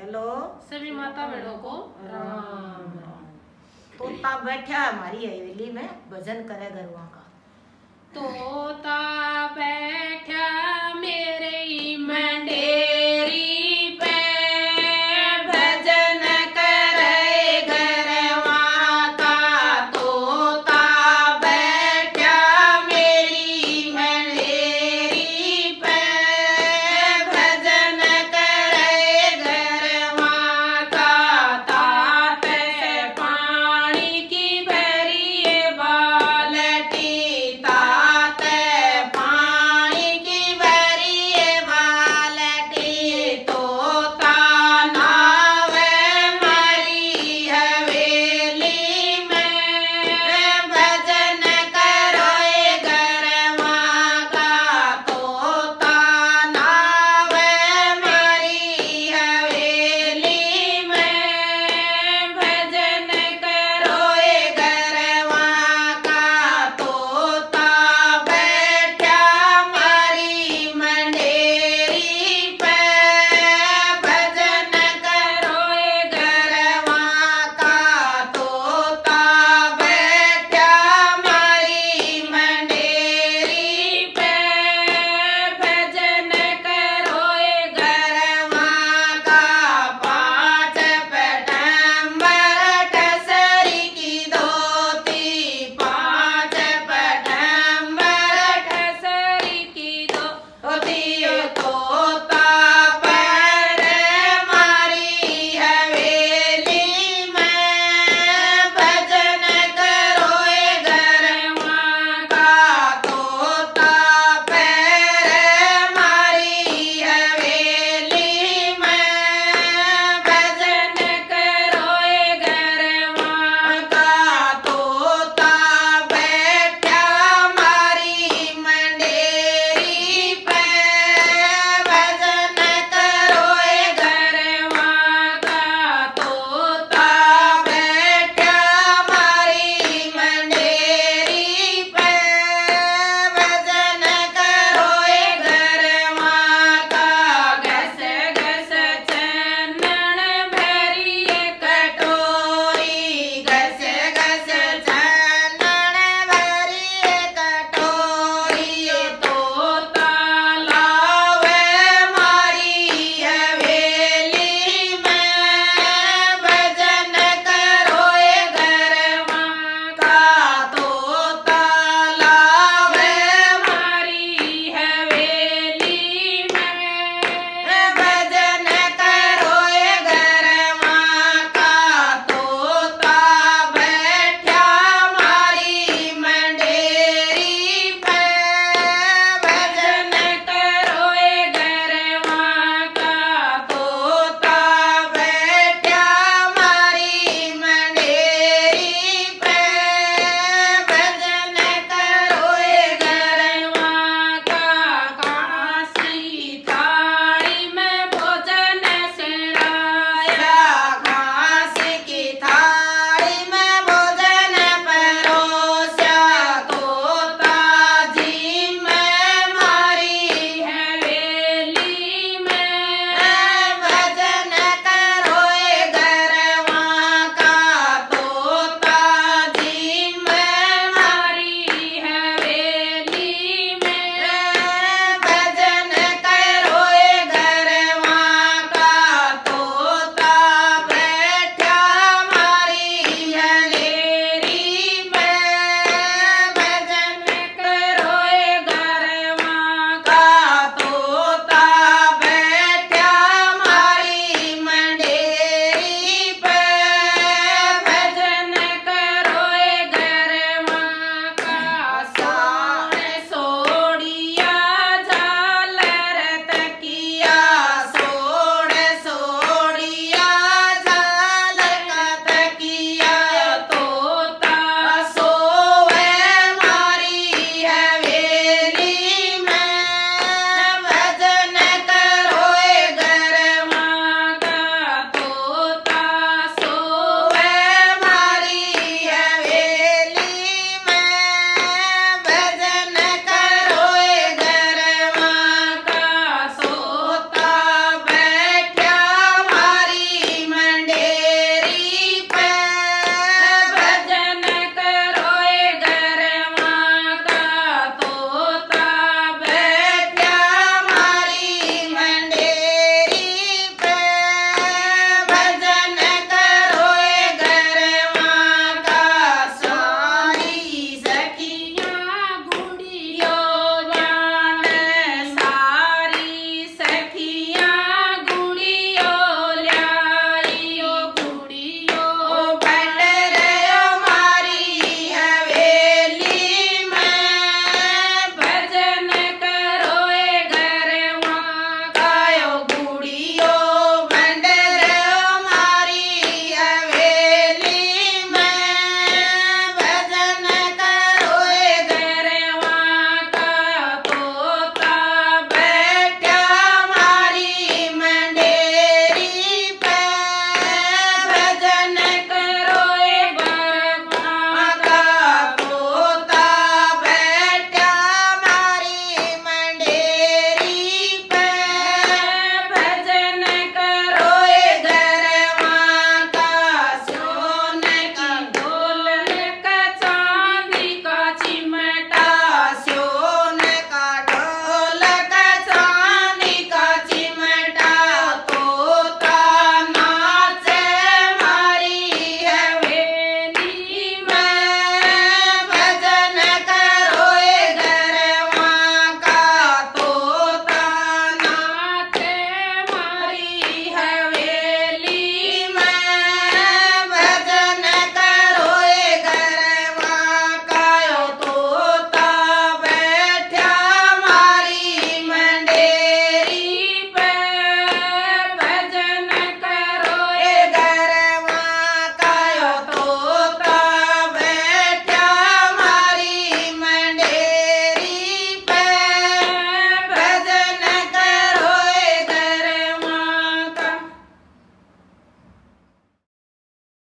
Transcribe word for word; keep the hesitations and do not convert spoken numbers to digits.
Hello सभी माता बहनों को राम राम। तोता बैठा हमारी हवेली में, भजन करे गरुआ का। तोता बैठा